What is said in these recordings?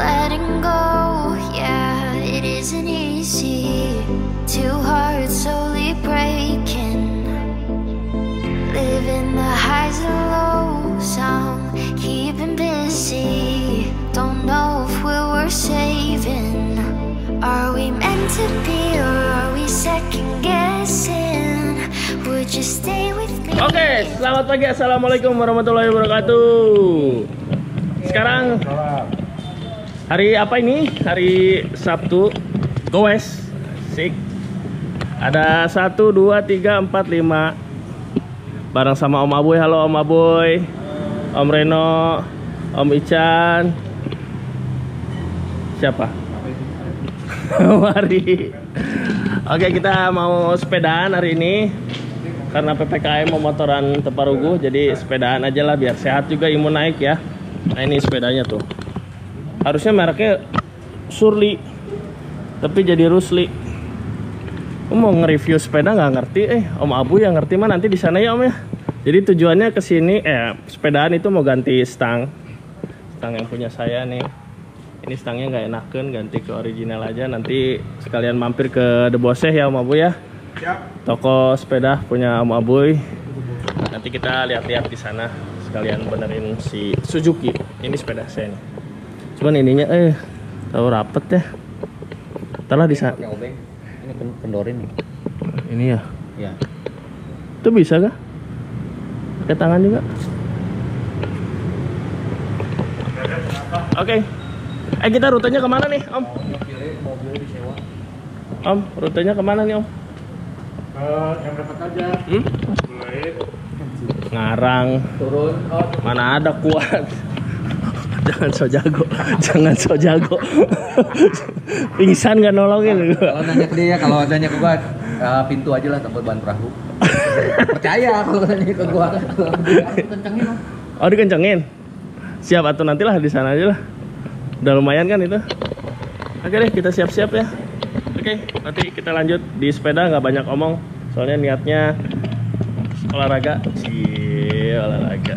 letting go, yeah, it isn't easy. Two hearts slowly breaking, living the highs and lows, I'm keeping busy. Don't know if we're worth saving. Are we meant to be, or are we second guessing? Would you stay with me? Oke, selamat pagi, assalamualaikum warahmatullahi wabarakatuh. Sekarang hari apa ini? Hari Sabtu. Go West. Sik. Ada 1, 2, 3, 4, 5. Bareng sama Om Aboy. Halo Om Aboy, Om Reno, Om Ican. Siapa? Mari. Oke, kita mau sepedaan hari ini. Karena PPKM memotoran Teparugu, jadi sepedaan aja lah biar sehat juga, imun naik ya. Nah ini sepedanya tuh, harusnya mereknya Surly, tapi jadi Rusli. Mau nge-review sepeda nggak ngerti, Om Abu yang ngerti mah nanti di sana ya Om ya. Jadi tujuannya kesini, sepedaan itu mau ganti stang yang punya saya nih. Ini stangnya nggak enakan, ganti ke original aja. Nanti sekalian mampir ke Deboseh ya Om Abu ya. Toko sepeda punya Om Abu. Nanti kita lihat-lihat di sana. Kalian benerin si Suzuki. Ini sepeda saya nih. Cuman ininya tahu rapet ya. Entarlah di sana. Ini pendorin nih. Ini ya. Iya. Itu bisa kah? Pakai tangan juga. Oke. Kita rutenya kemana nih, Om? Mobil disewa. Om, rutenya kemana nih, Om? Yang dapat aja. Ngarang turun, mana ada kuat. Jangan so jago, jangan so jago. Pingsan gak nolongin. Kalau nanya ke dia, kalau nanya ke gua, pintu aja lah tempat bahan perahu. Percaya kalau nanya ke gua. Dikencengin. Oh dikencengin. Siap, atau nantilah di sana aja lah. Udah lumayan kan itu. Oke deh, kita siap-siap ya. Oke, nanti kita lanjut di sepeda, nggak banyak omong. Soalnya niatnya olahraga sih, olahraga.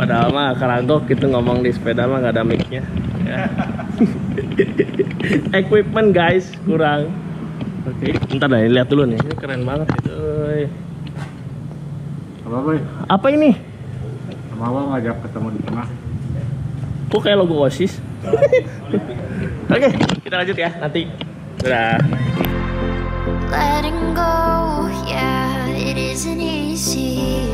Padahal mah karanggok gitu ngomong di sepeda mah nggak ada mic-nya ya. Equipment guys kurang. Oke, bentar dah, lihat dulu nih. Ini keren banget itu. Apa boy? Apa ini? Mau ngajak ketemu di tengah. Kok kayak logo OSIS? Oke, kita lanjut ya nanti. Udah. Letting go, yeah, it isn't easy.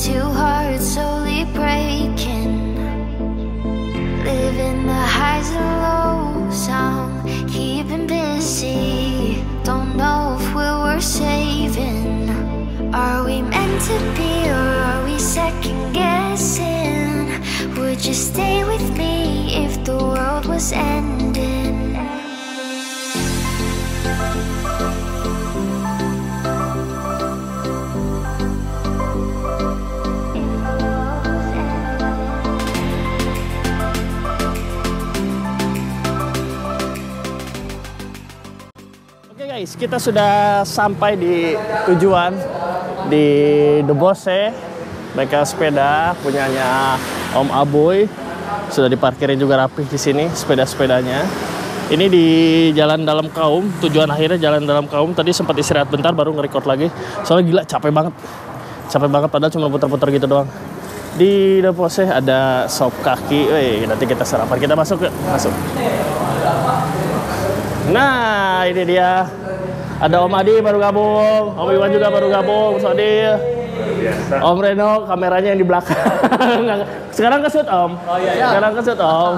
Two hearts slowly breaking, living the highs and lows, I'm keeping busy. Don't know if we're worth saving. Are we meant to be, or are we second guessing? Would you stay with me if the world was ending? Guys, kita sudah sampai di tujuan di Deboseh. Mereka sepeda punyanya Om Aboy sudah diparkirin juga rapih di sini sepeda-sepedanya. Ini di Jalan Dalam Kaum, tujuan akhirnya Jalan Dalam Kaum. Tadi sempat istirahat bentar baru nge-record lagi. Soalnya gila capek banget padahal cuma putar-putar gitu doang. Di Deboseh ada sop kaki. Nanti kita sarapan. Kita masuk yuk, masuk. Nah, ini dia. Ada Om Adi baru gabung, Om Iwan juga baru gabung, Sodil, Om Reno, kameranya yang di belakang. Sekarang ke shoot Om. Oh, iya. Sekarang ke shoot Om.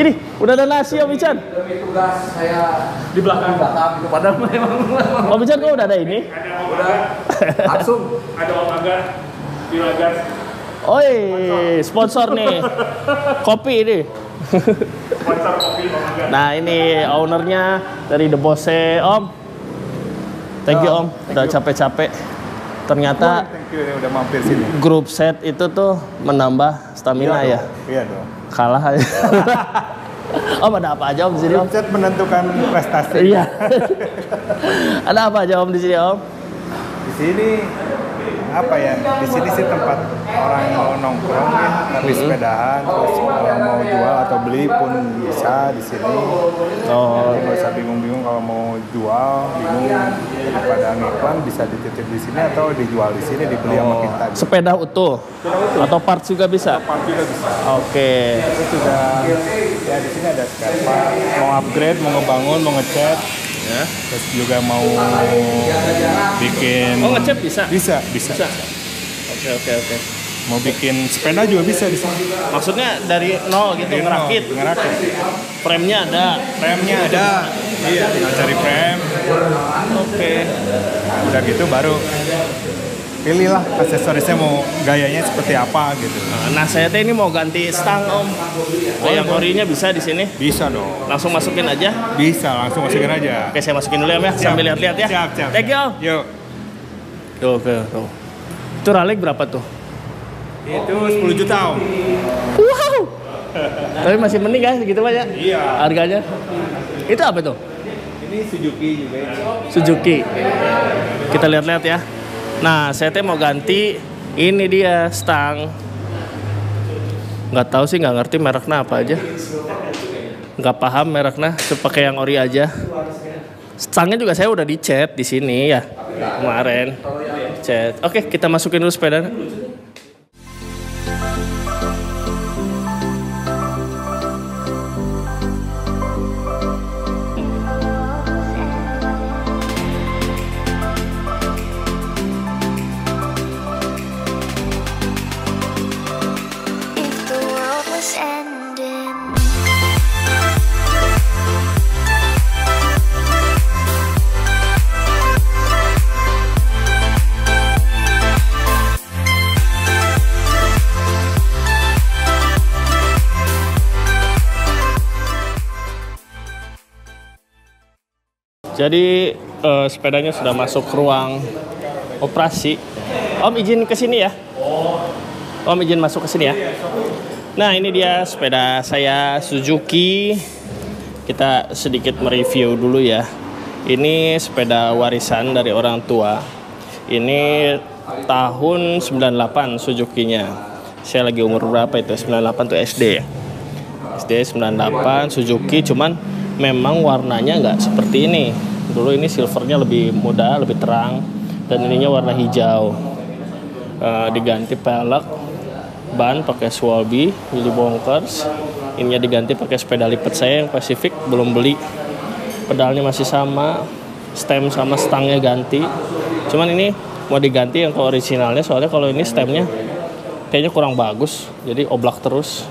Ini udah ada nasi Om Ican. Tugas saya di belakang. Padahal memang. Om Ican kok udah ada ini? Ada Om Aga. Langsung. Ada Om Aga. Dilagas. Oi, sponsor nih. Kopi ini. Nah ini ownernya dari Deboseh, Om. Thank you Om, udah capek-capek. Ternyata udah mampir sini. Grup set itu tuh menambah stamina ya. Iya dong. Kalah aja. Om ada apa aja Om di sini Om? Grup set menentukan prestasi. Iya. Ada apa aja Om di sini Om? Di sini apa ya, di sini sih tempat orang mau nongkrong ya, habis sepedahan, terus orang mau jual atau beli pun bisa di sini. Oh, nggak usah bingung-bingung kalau mau jual, bingung daripada ngiklan, bisa dititip di sini atau dijual di sini, dibeli sama kita. Gitu. Sepeda utuh? Atau parts juga bisa? Parts juga bisa. Oke. Itu sudah, ya di sini ada spare part, mau upgrade, mau ngebangun, mau ngecat. Ya. Terus juga mau bikin ngecap bisa? Bisa. Oke. Mau bikin sepeda juga bisa di sini. Maksudnya dari nol gitu, dari ngerakit. Frame-nya ada. Iya, tinggal cari frame. Oke. Nah, udah gitu baru pilihlah aksesorisnya mau gayanya seperti apa gitu. Nah, saya teh ini mau ganti stang, Om. Yang orinya bisa di sini? Bisa dong. Langsung masukin aja? Bisa, langsung masukin aja. Oke, saya masukin dulu ya, Om ya, sambil lihat-lihat ya. Siap. Thank you, Om. Yuk. Tuh. Itu ralik berapa tuh? Itu 10 juta, Om. Wow. Tapi masih mending kan segitu banyak? Iya. Harganya? Itu apa tuh? Ini Suzuki juga. Suzuki. Kita lihat-lihat ya. Nah, saya teh mau ganti ini dia stang. Nggak tahu sih, nggak ngerti mereknya apa aja. Nggak paham mereknya, pakai yang ori aja. Stangnya juga saya udah dicet di sini ya kemarin. Dicet. Oke, kita masukin dulu sepedanya. Jadi sepedanya sudah masuk ruang operasi. Om izin ke sini ya. Om izin masuk ke sini ya. Nah, ini dia sepeda saya Suzuki. Kita sedikit mereview dulu ya. Ini sepeda warisan dari orang tua. Ini tahun 98 Suzukinya. Saya lagi umur berapa itu? 98 tuh SD. SD 98 Suzuki, cuman memang warnanya nggak seperti ini. Dulu ini silvernya lebih muda, lebih terang, dan ininya warna hijau. Diganti pelek, ban pakai Schwalbe, jadi bonkers. Ininya diganti pakai sepeda lipat saya yang Pacific, belum beli. Pedalnya masih sama, stem sama stangnya ganti. Cuman ini mau diganti yang ke originalnya, soalnya kalau ini stemnya kayaknya kurang bagus, jadi oblak terus.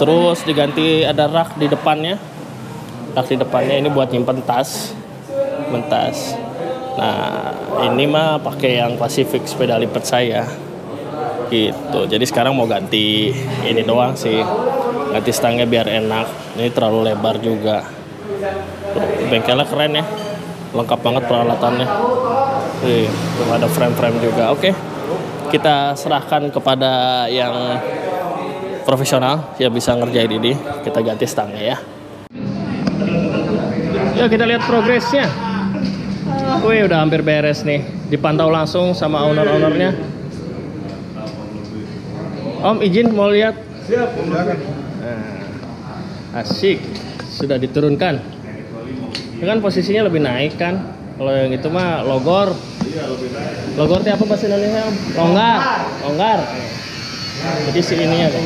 Terus diganti ada rak di depannya. Ini buat nyimpen tas. Nah, ini mah pakai yang Pacific sepeda lipat saya. Gitu. Jadi sekarang mau ganti ini doang sih. Ganti stangnya biar enak. Ini terlalu lebar juga. Tuh, bengkelnya keren ya. Lengkap banget peralatannya. Nih, ada frame-frame juga. Oke. Kita serahkan kepada yang profesional yang bisa ngerjain ini. Kita ganti stangnya ya. Ya, kita lihat progresnya. Wih, udah hampir beres nih. Dipantau langsung sama owner-ownernya. Om izin mau lihat. Siap. Asik, sudah diturunkan. Kan posisinya lebih naik kan? Kalau yang itu mah logor. Logor itu apa bahasa Indonesia, Om? Longgar. Jadi si ininya kan.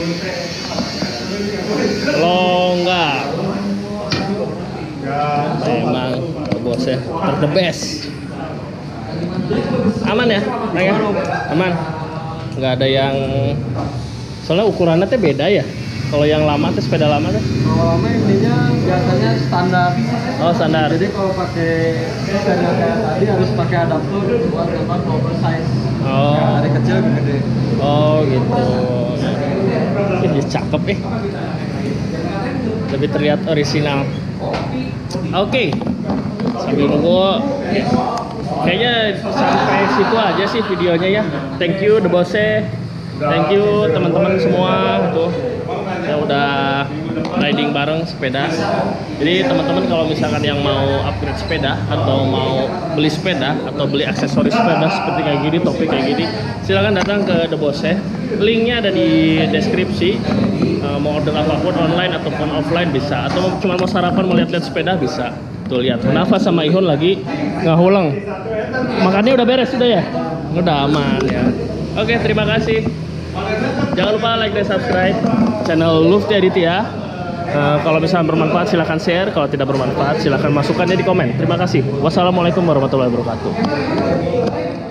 Longgar. Memang Deboseh the best. Aman ya? Aman. Nggak ada yang, soalnya ukurannya teh beda ya. Kalau yang lama tuh sepeda lama tuh. Kalau lama intinya biasanya standar. Oh, standar. Jadi kalau pakai sepeda kayak tadi harus pakai adaptor buat dapat oversize. Oh. Yang dari kecil ke gede. Oh, gitu. Ini cakep nih. Lebih terlihat orisinal. Oke. Sambil nunggu, kayaknya sampai situ aja sih videonya ya. Thank you Deboseh. Thank you teman-teman semua tuh. Ya udah riding bareng sepeda. Jadi teman-teman kalau misalkan yang mau upgrade sepeda atau mau beli sepeda atau beli aksesoris sepeda seperti kayak gini, topi kayak gini, silahkan datang ke Deboseh. Linknya ada di deskripsi. Mau order apapun online ataupun offline bisa, atau cuma mau sarapan melihat-lihat sepeda bisa. Tuh lihat, Nafa sama Ihun lagi ngahulang. Makannya udah beres sudah ya? Udah aman ya. Oke, terima kasih. Jangan lupa like dan subscribe channel Lufti Aditya. Kalau misalnya bermanfaat silahkan share, kalau tidak bermanfaat silahkan masukkannya di komen. Terima kasih. Wassalamualaikum warahmatullahi wabarakatuh.